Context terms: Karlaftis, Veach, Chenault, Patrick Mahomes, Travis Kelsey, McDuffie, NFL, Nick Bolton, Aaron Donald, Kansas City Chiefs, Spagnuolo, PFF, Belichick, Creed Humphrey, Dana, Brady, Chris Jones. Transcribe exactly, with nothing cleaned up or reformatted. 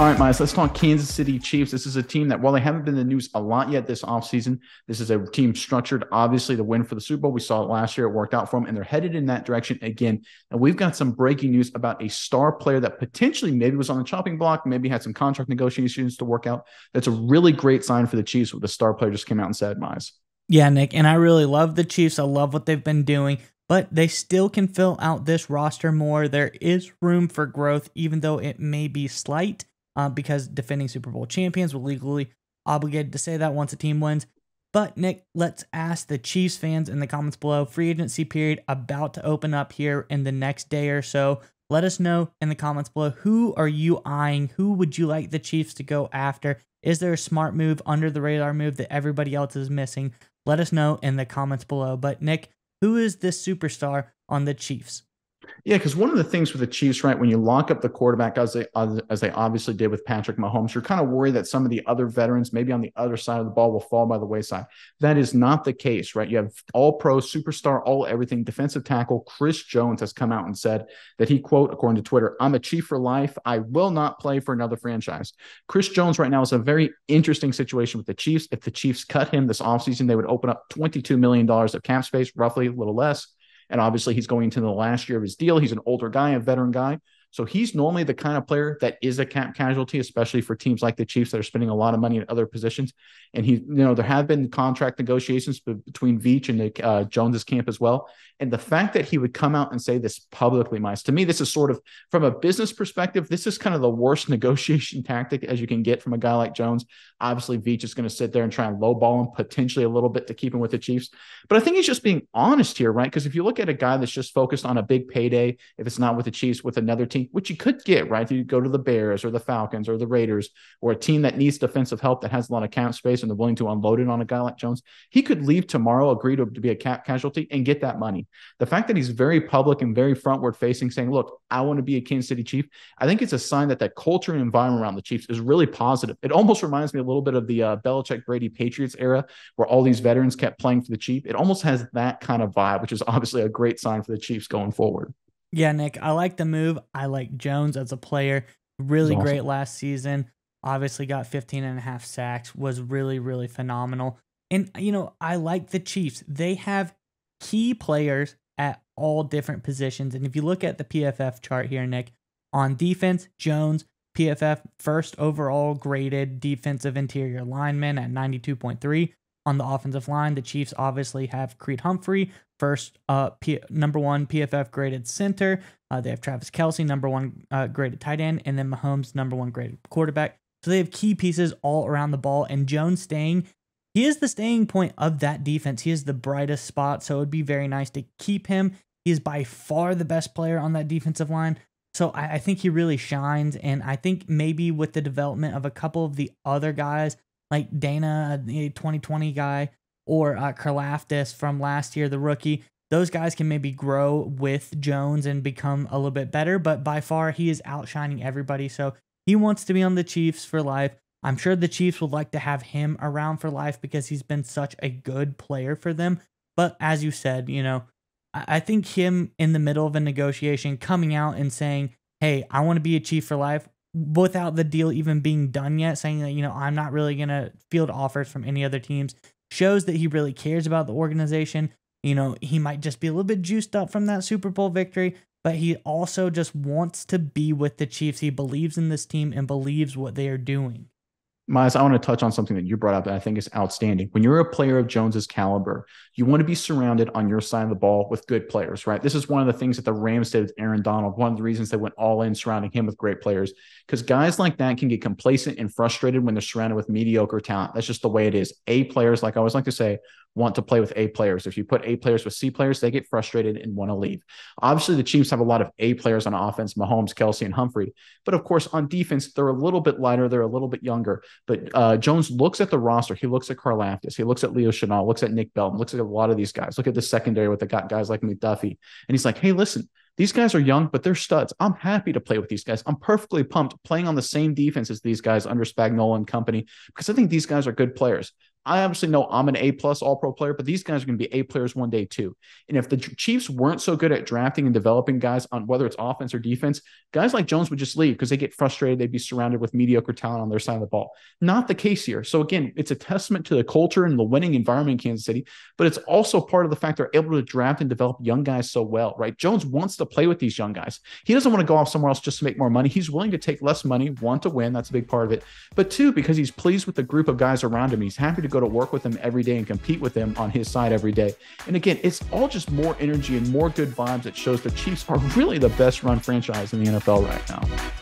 All right, Miles, let's talk Kansas City Chiefs. This is a team that, while they haven't been in the news a lot yet this offseason, this is a team structured, obviously, to win for the Super Bowl. We saw it last year. It worked out for them, and they're headed in that direction again. And we've got some breaking news about a star player that potentially maybe was on the chopping block, maybe had some contract negotiations to work out. That's a really great sign for the Chiefs, what the star player just came out and said, Miles. Yeah, Nick, and I really love the Chiefs. I love what they've been doing. But they still can fill out this roster more. There is room for growth, even though it may be slight, uh, because defending Super Bowl champions will legally obligated to say that once a team wins. But, Nick, let's ask the Chiefs fans in the comments below. Free agency period about to open up here in the next day or so. Let us know in the comments below, who are you eyeing? Who would you like the Chiefs to go after? Is there a smart move, under the radar move that everybody else is missing? Let us know in the comments below. But, Nick, who is this superstar on the Chiefs? Yeah, because one of the things with the Chiefs, right, when you lock up the quarterback, as they as they obviously did with Patrick Mahomes, you're kind of worried that some of the other veterans, maybe on the other side of the ball, will fall by the wayside. That is not the case, right? You have all-pro, superstar, all-everything, defensive tackle. Chris Jones has come out and said that he, quote, according to Twitter, "I'm a Chief for life. I will not play for another franchise." Chris Jones right now is a very interesting situation with the Chiefs. If the Chiefs cut him this offseason, they would open up twenty-two million dollars of cap space, roughly, a little less. And obviously, he's going into the last year of his deal. He's an older guy, a veteran guy. So he's normally the kind of player that is a cap casualty, especially for teams like the Chiefs that are spending a lot of money in other positions. And he, you know, there have been contract negotiations between Veach and the, uh, Jones's camp as well. And the fact that he would come out and say this publicly, Miles, to me, this is sort of, from a business perspective, this is kind of the worst negotiation tactic as you can get from a guy like Jones. Obviously, Veach is going to sit there and try and lowball him potentially a little bit to keep him with the Chiefs. But I think he's just being honest here, right? Because if you look at a guy that's just focused on a big payday, if it's not with the Chiefs, with another team, which you could get, right? You go to the Bears or the Falcons or the Raiders or a team that needs defensive help that has a lot of cap space and they're willing to unload it on a guy like Jones. He could leave tomorrow, agree to, to be a cap casualty and get that money. The fact that he's very public and very frontward facing, saying, "Look, I want to be a Kansas City Chief," I think it's a sign that that culture and environment around the Chiefs is really positive. It almost reminds me a little bit of the uh, Belichick, Brady, Patriots era, where all these veterans kept playing for the Chiefs. It almost has that kind of vibe, which is obviously a great sign for the Chiefs going forward. Yeah, Nick, I like the move. I like Jones as a player. Really awesome. Great last season. Obviously got fifteen and a half sacks. Was really, really phenomenal. And, you know, I like the Chiefs. They have key players at all different positions. And if you look at the P F F chart here, Nick, on defense, Jones, P F F, first overall graded defensive interior lineman at ninety-two point three. On the offensive line, the Chiefs obviously have Creed Humphrey, first uh, P number one P F F graded center. Uh, they have Travis Kelsey, number one uh, graded tight end, and then Mahomes, number one graded quarterback. So they have key pieces all around the ball, and Jones staying. He is the staying point of that defense. He is the brightest spot, so it would be very nice to keep him. He is by far the best player on that defensive line, so I, I think he really shines, and I think maybe with the development of a couple of the other guys, like Dana, the twenty twenty guy, or uh, Karlaftis from last year, the rookie. Those guys can maybe grow with Jones and become a little bit better, but by far he is outshining everybody. So he wants to be on the Chiefs for life. I'm sure the Chiefs would like to have him around for life because he's been such a good player for them. But as you said, you know, I, I think him in the middle of a negotiation coming out and saying, "Hey, I want to be a Chief for life," without the deal even being done yet, saying that, you know, "I'm not really going to field offers from any other teams," shows that he really cares about the organization. You know, he might just be a little bit juiced up from that Super Bowl victory, but he also just wants to be with the Chiefs. He believes in this team and believes what they are doing. Miles, I want to touch on something that you brought up that I think is outstanding. When you're a player of Jones's caliber, you want to be surrounded on your side of the ball with good players, right? This is one of the things that the Rams did with Aaron Donald. One of the reasons they went all in surrounding him with great players, because guys like that can get complacent and frustrated when they're surrounded with mediocre talent. That's just the way it is. A players, like I always like to say, want to play with A players. If you put A players with C players, they get frustrated and want to leave. Obviously, the Chiefs have a lot of A players on offense, Mahomes, Kelsey, and Humphrey. But of course, on defense, they're a little bit lighter. They're a little bit younger. But uh, Jones looks at the roster. He looks at Karlaftis. He looks at Leo Chenault, looks at Nick Bolton, looks at a lot of these guys. Look at the secondary with the guys like McDuffie. And he's like, "Hey, listen, these guys are young, but they're studs. I'm happy to play with these guys. I'm perfectly pumped playing on the same defense as these guys under Spagnuolo and company, because I think these guys are good players. I obviously know I'm an A-plus all-pro player, but these guys are going to be A players one day too. And if the Chiefs weren't so good at drafting and developing guys on whether it's offense or defense, guys like Jones would just leave because they get frustrated. They'd be surrounded with mediocre talent on their side of the ball. Not the case here. So again, it's a testament to the culture and the winning environment in Kansas City, but it's also part of the fact they're able to draft and develop young guys so well, right? Jones wants to play with these young guys. He doesn't want to go off somewhere else just to make more money. He's willing to take less money, want to win. That's a big part of it. But two, because he's pleased with the group of guys around him. He's happy to go to work with them every day and compete with them on his side every day. And again, it's all just more energy and more good vibes. It shows the Chiefs are really the best run franchise in the N F L right now.